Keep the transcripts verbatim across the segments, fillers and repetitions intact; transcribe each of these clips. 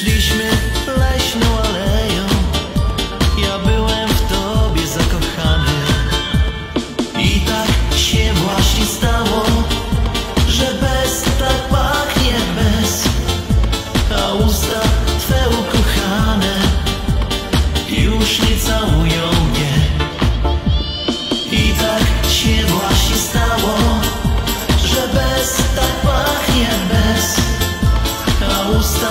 Szliśmy leśną aleją, ja byłem w tobie zakochany. I tak się właśnie stało, że bez tak pachnie bez, a usta twe ukochane już nie całują mnie. I tak się właśnie stało, że bez tak pachnie bez, a usta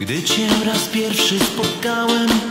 Gdy cię raz pierwszy spotkałem,